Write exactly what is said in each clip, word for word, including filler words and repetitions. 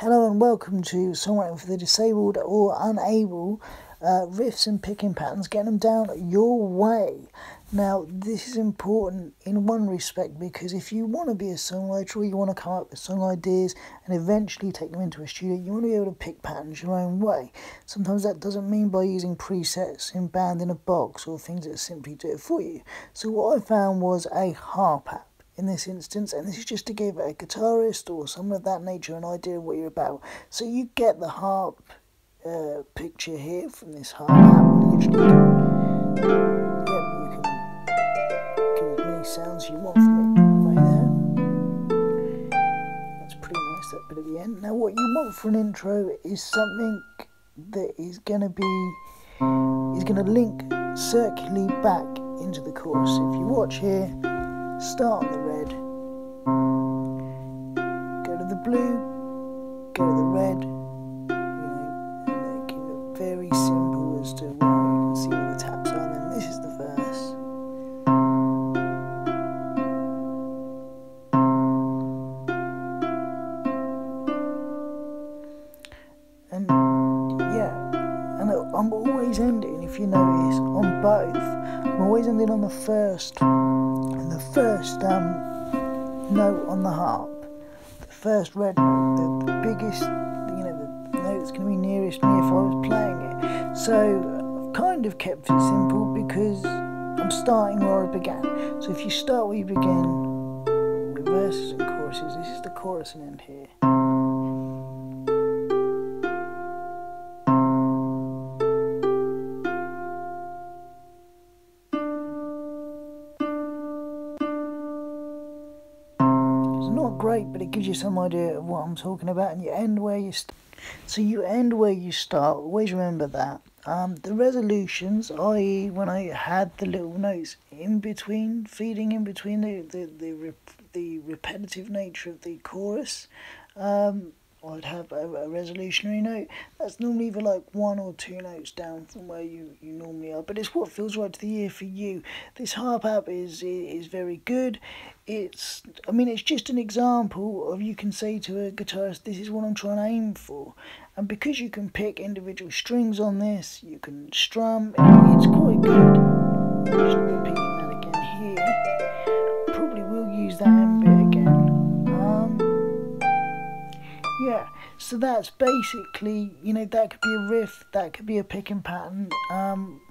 Hello and welcome to Songwriting for the Disabled or Unable, uh, riffs and picking patterns, getting them down your way. Now this is important in one respect, because if you want to be a songwriter or you want to come up with song ideas and eventually take them into a studio, you want to be able to pick patterns your own way. Sometimes that doesn't mean by using presets in Band in a Box or things that simply do it for you. So what I found was a harp app in this instance, and this is just to give a guitarist or someone of that nature an idea of what you're about. So you get the harp uh, picture here from this harp app. Literally, yep, you can get as many sounds you want from it right there. That's pretty nice, that bit at the end. Now what you want for an intro is something that is going to be, is going to link circularly back into the chorus. If you watch here, start on the red, go to the blue, go to the red, you know, and then keep it very simple as to where you can see all the taps are. And this is the verse. And yeah, and I'm always ending, if you notice, on both. I'm always ending on the first. The first um, note on the harp, the first red note, the, the biggest, you know, the note that's going to be nearest me if I was playing it. So I've kind of kept it simple because I'm starting where I began. So if you start where you begin with verses and choruses, this is the chorus and end here. Great, but it gives you some idea of what I'm talking about, and you end where you st so you end where you start. Always remember that. Um, the resolutions, that is, when I had the little notes in between, feeding in between the the the, rep the repetitive nature of the chorus, um, I'd have a, a resolutionary note. That's normally either like one or two notes down from where you, you normally are, but it's what feels right to the ear for you. This harp app is is very good. It's, I mean, it's just an example of, you can say to a guitarist, this is what I'm trying to aim for. And because you can pick individual strings on this, you can strum, it's quite good. Just repeating that again here. Probably will use that in bit again. Yeah, so that's basically, you know, that could be a riff, that could be a picking pattern, um,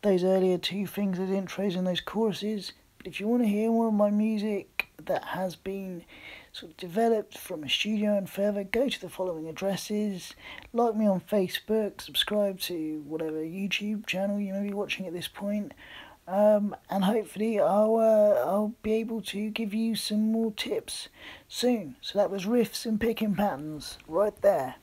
those earlier two things, those intros and those choruses. But if you want to hear more of my music that has been sort of developed from a studio and further, go to the following addresses. Like me on Facebook, subscribe to whatever YouTube channel you may be watching at this point. Um, and hopefully I'll, uh, I'll be able to give you some more tips soon. So that was riffs and picking patterns right there.